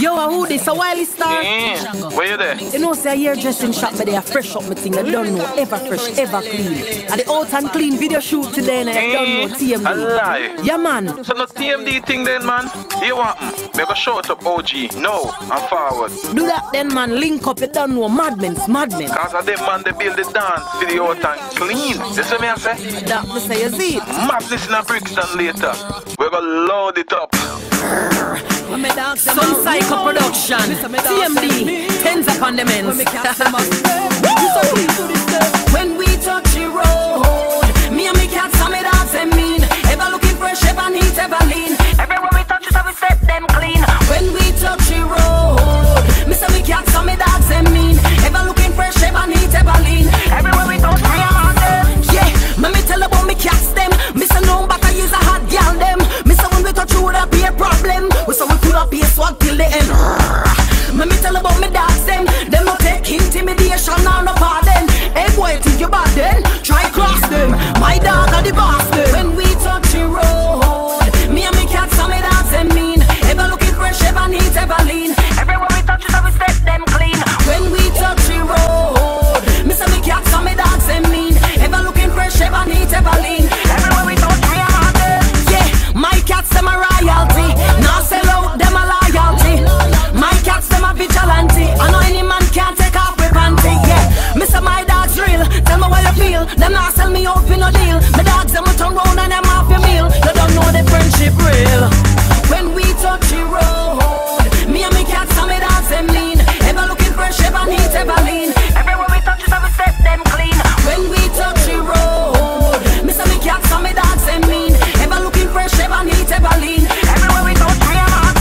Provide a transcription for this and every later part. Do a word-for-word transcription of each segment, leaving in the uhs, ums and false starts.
Yo, who this? A Whliey Star? Mm. Where you there? You know, say a hairdressing shop, but they are fresh up my thing. I don't know. Ever fresh, ever clean. And the out and clean video shoot today, and I don't know T M D. I lie. Yeah, man. So no T M D thing then, man? You want me? Make a short up O G. No, I'm forward. Do that then, man. Link up. You don't know. Madmen's madmen. Because of them, man, they build the dance video out and clean. This what me I say? That me say, you see? Map this in a Brixton later. We're going to load it up. Sun Cycle Production, T M D, Tenza Pandemonium. When we touch the road, me and me cats and me dogs them mean. Ever looking fresh, ever neat, ever lean. Everywhere we touch it, we set them clean. When we touch the road, me and me cats and me dogs them mean. Ever looking fresh, ever neat, ever lean. Everywhere we touch, we are them. Yeah, me me tell about me cats them. Me say no, but I use a hot girl them. Me say when we touch you, would that be a problem? We say we could not be a swag till the end. Let me tell about me dogs them. Them no take intimidation, now no pardon. Hey boy, think you bad then? Try cross them. My dog are the boss them. When we touch the road, me and me cats and me dogs them mean. Ever looking fresh, ever neat, ever lean. Everywhere we touch it, we set them clean. When we touch the road, me say me cats and me dogs them mean. Ever looking fresh, ever neat, ever lean. Everywhere we touch, we are them. Yeah, my cats them a royalty. Now sell out them a loyalty. My cats them a vigilante. I know any man can't take off with panty. Yeah, me say my dogs real. Tell me what you feel. Them not sell me out for no deal. My dogs them a turn round and them off your meal. You don't know the friendship real. When we touch the road, me and me cats and me dogs them mean. Ever looking fresh, ever neat, ever lean. Everywhere we touch it, we set them clean. When we touch the road, me say me cats and me dogs them mean. Ever looking fresh, ever neat, ever lean. Everywhere we touch, we are hot.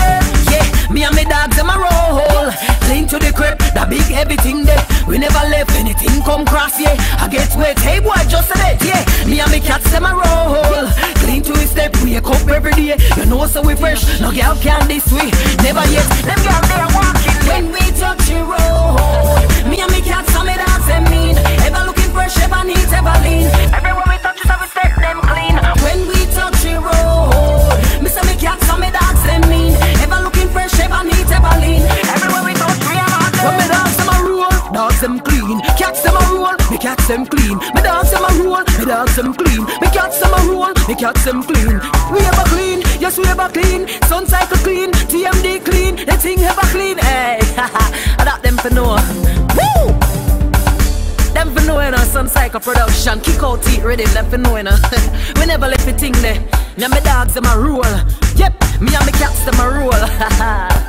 Yeah, me and me dogs them a roll. Clean to the crib, that big heavy thing there. We never left anything come cross, yeah. I get wet, hey boy, just a bit, yeah. Me and me cats them a roll. Clean to his step, we a cup every day. You know so we fresh, no girl can this way. Never yet, them girl they are walking. When we touch the road, me and me cats and me dogs them mean. Ever looking fresh, ever neat, ever lean. Everywhere we touch it, we set them clean. When we touch the road, me say me cats and me dogs them mean. Ever looking fresh, ever neat, ever lean. Everywhere we touch, we are hot. When me dogs them a roll, dogs them clean. Cats them a roll, me cats them clean. Me dogs them a roll, me dogs them clean. Me cats them a roll, me cats them clean. We ever clean, yes we ever clean. Sun Cycle clean, T M D clean. The thing ever clean, hey. I got them for no. Woo! Them for no, you know. Sun Cycle Production, Kick Out Teeth rhythm. Them for no, you know. We never left the thing there. Now me dogs them a roll. Yep, me and me cats them a roll.